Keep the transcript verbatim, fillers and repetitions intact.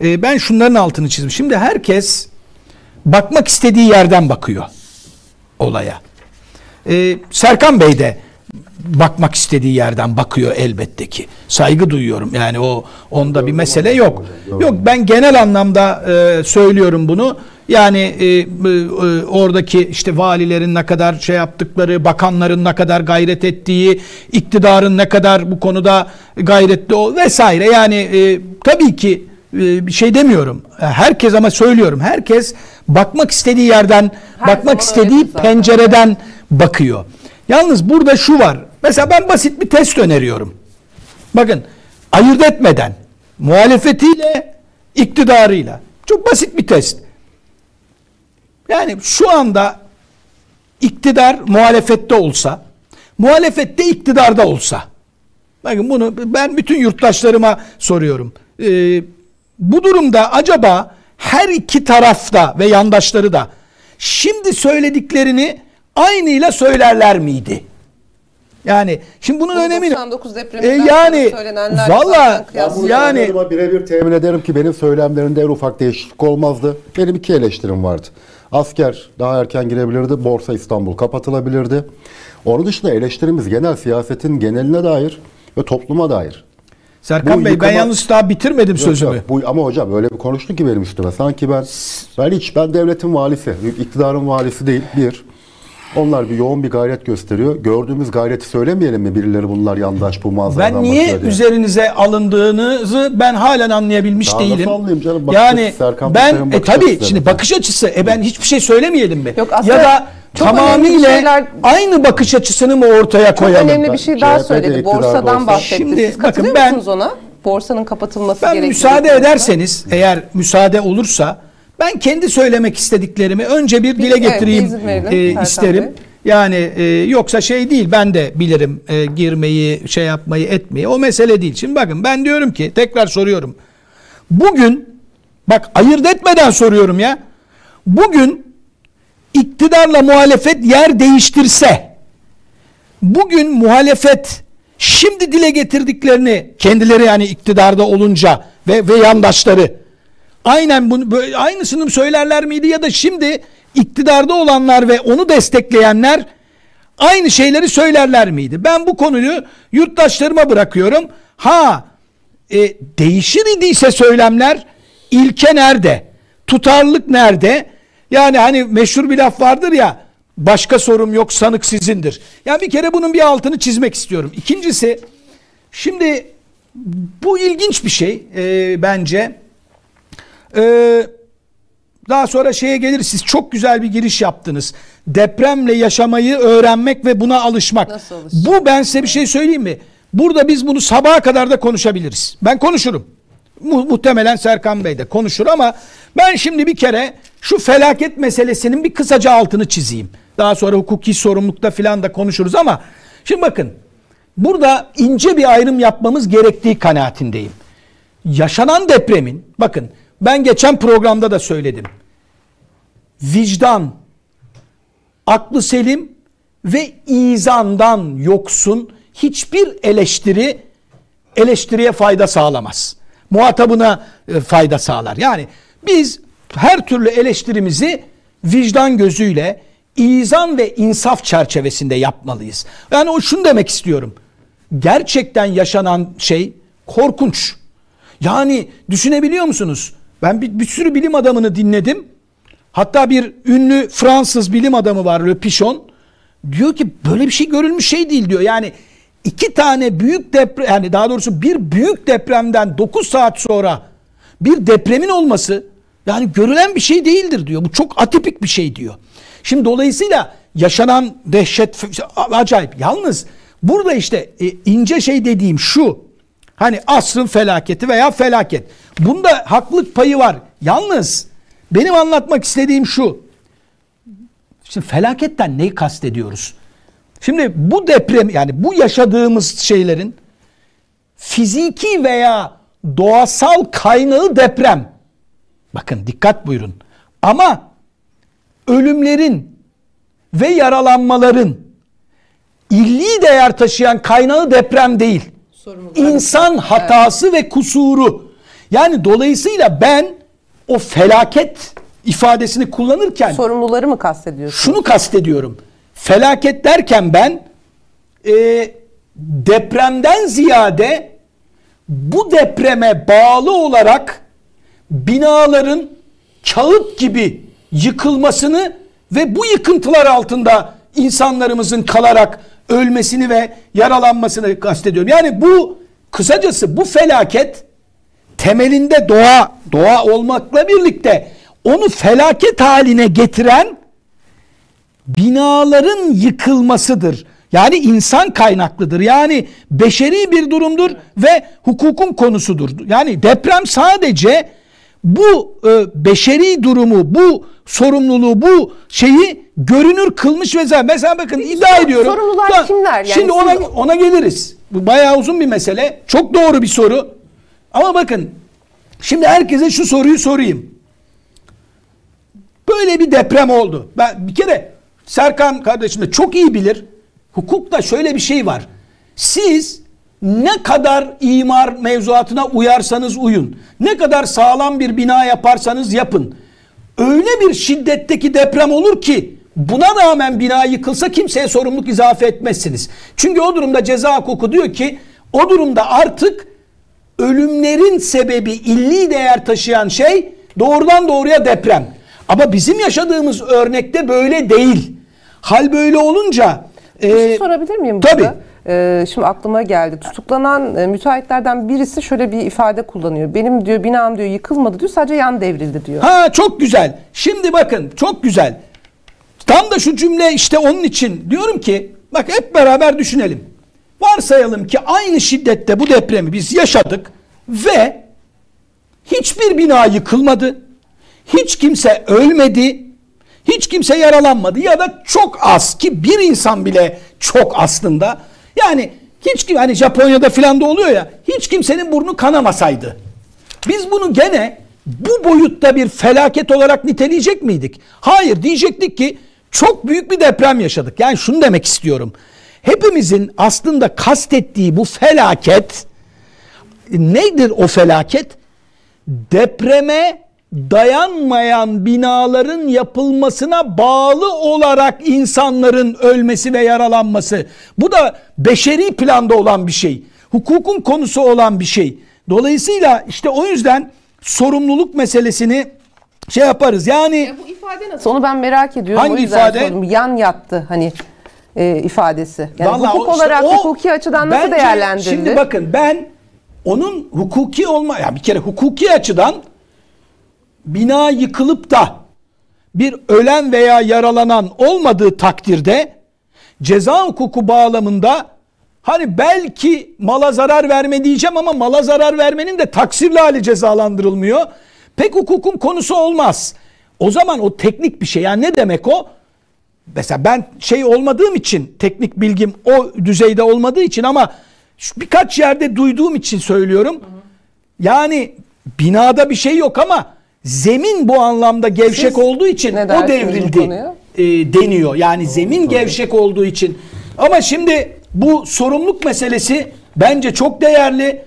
e, ben şunların altını çizdim. Şimdi herkes bakmak istediği yerden bakıyor olaya. E, Serkan Bey de bakmak istediği yerden bakıyor elbette ki. Saygı duyuyorum. Yani o onda bir mesele yok. Yok, ben genel anlamda e, söylüyorum bunu. Yani e, e, oradaki işte valilerin ne kadar şey yaptıkları, bakanların ne kadar gayret ettiği, iktidarın ne kadar bu konuda gayretli ol vesaire. Yani e, tabii ki e, bir şey demiyorum. Herkes, ama söylüyorum, herkes bakmak istediği yerden, Her bakmak istediği pencereden bakıyor. Yalnız burada şu var. Mesela ben basit bir test öneriyorum. Bakın, ayırt etmeden muhalefetiyle, iktidarıyla. Çok basit bir test. Yani şu anda iktidar muhalefette olsa, muhalefette iktidarda olsa. Bakın, bunu ben bütün yurttaşlarıma soruyorum. Ee, bu durumda acaba her iki tarafta ve yandaşları da şimdi söylediklerini aynıyla söylerler miydi? Yani şimdi bunun önemini e, yani valla yani birebir temin ederim ki benim söylemlerimde en ufak değişiklik olmazdı. Benim iki eleştirim vardı. Asker daha erken girebilirdi. Borsa İstanbul kapatılabilirdi. Onun dışında eleştirimiz genel, siyasetin geneline dair ve topluma dair. Serkan bu Bey yıkama... ben yalnız daha bitirmedim yok, sözümü. Yok, bu, ama hocam öyle bir konuştun ki benim üstüme. Sanki ben, ben hiç ben devletin valisi, iktidarın valisi değil. Bir, onlar bir yoğun bir gayret gösteriyor. Gördüğümüz gayreti söylemeyelim mi? Birileri bunlar yandaş, bu manzaradan bakıyor. Ben niye üzerinize alındığınızı ben halen anlayabilmiş Daha değilim. Canım, yani ben e tabii şimdi bakış açısı. E ben hiçbir şey söylemeyelim mi? Yok, ya da tamamıyla şeyler... aynı bakış açısını mı ortaya çok koyalım? Çok önemli bir şey ben, daha söyledi. Borsadan bahsetti. Şimdi siz bakın, ben ona borsanın kapatılması gerekiyor. Ben müsaade ederseniz, eğer müsaade olursa, ben kendi söylemek istediklerimi önce bir dile getireyim evet, e, isterim. Bey. Yani e, yoksa şey değil, ben de bilirim e, girmeyi, şey yapmayı, etmeyi. O mesele değil. Şimdi bakın, ben diyorum ki, tekrar soruyorum. Bugün, bak ayırt etmeden soruyorum ya. Bugün iktidarla muhalefet yer değiştirse, bugün muhalefet şimdi dile getirdiklerini, kendileri yani iktidarda olunca ve, ve yandaşları, aynen bunu, böyle, aynısını söylerler miydi? Ya da şimdi iktidarda olanlar ve onu destekleyenler aynı şeyleri söylerler miydi? Ben bu konuyu yurttaşlarıma bırakıyorum. Ha e, değişir idiyse söylemler, ilke nerede? Tutarlılık nerede? Yani hani meşhur bir laf vardır ya, başka sorum yok, sanık sizindir. Yani bir kere bunun bir altını çizmek istiyorum. İkincisi, şimdi bu ilginç bir şey e, bence. Ee, daha sonra şeye gelir, siz çok güzel bir giriş yaptınız. Depremle yaşamayı öğrenmek ve buna alışmak. Nasıl alışacak? Bu, ben size bir şey söyleyeyim mi? Burada biz bunu sabaha kadar da konuşabiliriz. Ben konuşurum. Mu muhtemelen Serkan Bey de konuşur, ama ben şimdi bir kere şu felaket meselesinin bir kısaca altını çizeyim. Daha sonra hukuki sorumlulukta filan da konuşuruz, ama şimdi bakın, burada ince bir ayrım yapmamız gerektiği kanaatindeyim. Yaşanan depremin, bakın, ben geçen programda da söyledim. Vicdan, aklı selim ve izandan yoksun hiçbir eleştiri eleştiriye fayda sağlamaz. Muhatabına fayda sağlar. Yani biz her türlü eleştirimizi vicdan gözüyle, izan ve insaf çerçevesinde yapmalıyız. Yani o, şunu demek istiyorum. Gerçekten yaşanan şey korkunç. Yani düşünebiliyor musunuz? Ben bir, bir sürü bilim adamını dinledim. Hatta bir ünlü Fransız bilim adamı var, Le Pichon. Diyor ki böyle bir şey görülmüş şey değil diyor. Yani iki tane büyük deprem, yani daha doğrusu bir büyük depremden dokuz saat sonra bir depremin olması, yani görülen bir şey değildir diyor. Bu çok atipik bir şey diyor. Şimdi dolayısıyla yaşanan dehşet acayip. Yalnız burada işte e, ince şey dediğim şu. Hani asrın felaketi veya felaket. Bunda haklılık payı var. Yalnız benim anlatmak istediğim şu. Şimdi felaketten neyi kastediyoruz? Şimdi bu deprem, yani bu yaşadığımız şeylerin fiziki veya doğasal kaynağı deprem. Bakın, dikkat buyurun. Ama ölümlerin ve yaralanmaların illi değer taşıyan kaynağı deprem değil. İnsan hatası ve kusuru. Yani dolayısıyla ben o felaket ifadesini kullanırken... Sorumluları mı kastediyorsunuz? Şunu kastediyorum. Felaket derken ben e, depremden ziyade bu depreme bağlı olarak binaların kağıt gibi yıkılmasını ve bu yıkıntılar altında insanlarımızın kalarak ölmesini ve yaralanmasını kastediyorum. Yani bu kısacası bu felaket temelinde doğa, doğa olmakla birlikte onu felaket haline getiren binaların yıkılmasıdır. Yani insan kaynaklıdır. Yani beşeri bir durumdur ve hukukun konusudur. Yani deprem sadece bu e, beşeri durumu, bu sorumluluğu, bu şeyi görünür kılmış ve mesela bakın Peki, iddia ediyorum. Sorumlular da, kimler? Yani şimdi ona, ona geliriz. Bu bayağı uzun bir mesele. Çok doğru bir soru. Ama bakın şimdi herkese şu soruyu sorayım. Böyle bir deprem oldu. Ben bir kere Serkan kardeşim de çok iyi bilir. Hukukta şöyle bir şey var. Siz ne kadar imar mevzuatına uyarsanız uyun, ne kadar sağlam bir bina yaparsanız yapın, öyle bir şiddetteki deprem olur ki buna rağmen bina yıkılsa kimseye sorumluluk izafe etmezsiniz. Çünkü o durumda ceza hukuku diyor ki o durumda artık ölümlerin sebebi illi değer taşıyan şey doğrudan doğruya deprem. Ama bizim yaşadığımız örnekte böyle değil. Hal böyle olunca... Bir şey e, sorabilir miyim tabii. Burada? Şimdi aklıma geldi. Tutuklanan müteahhitlerden birisi şöyle bir ifade kullanıyor. Benim diyor binam diyor yıkılmadı diyor, sadece yan devrildi diyor. Ha çok güzel. Şimdi bakın çok güzel. Tam da şu cümle işte onun için diyorum ki bak hep beraber düşünelim. Varsayalım ki aynı şiddette bu depremi biz yaşadık ve hiçbir bina yıkılmadı. Hiç kimse ölmedi. Hiç kimse yaralanmadı ya da çok az ki bir insan bile çok aslında. Yani hiç kim hani Japonya'da filan da oluyor ya, hiç kimsenin burnu kanamasaydı. Biz bunu gene bu boyutta bir felaket olarak niteleyecek miydik? Hayır, diyecektik ki çok büyük bir deprem yaşadık. Yani şunu demek istiyorum. Hepimizin aslında kastettiği bu felaket nedir o felaket? Depreme dayanmayan binaların yapılmasına bağlı olarak insanların ölmesi ve yaralanması. Bu da beşeri planda olan bir şey. Hukukun konusu olan bir şey. Dolayısıyla işte o yüzden sorumluluk meselesini şey yaparız. Yani ya bu ifade nasıl? Onu ben merak ediyorum. Hangi o ifade? Sordum. Yan yattı hani e, ifadesi. Yani vallahi hukuk o, işte olarak o, hukuki açıdan bence, nasıl değerlendirildi? Şimdi bakın ben onun hukuki olma ya bir kere hukuki açıdan bina yıkılıp da bir ölen veya yaralanan olmadığı takdirde ceza hukuku bağlamında hani belki mala zarar verme diyeceğim ama mala zarar vermenin de taksirli hali cezalandırılmıyor. Pek hukukun konusu olmaz. O zaman o teknik bir şey. Yani ne demek o? Mesela ben şey olmadığım için teknik bilgim o düzeyde olmadığı için ama birkaç yerde duyduğum için söylüyorum. Yani binada bir şey yok ama zemin bu anlamda gevşek Siz olduğu için o devrildi e, deniyor. Yani doğru, zemin doğru. gevşek olduğu için. Ama şimdi bu sorumluluk meselesi bence çok değerli.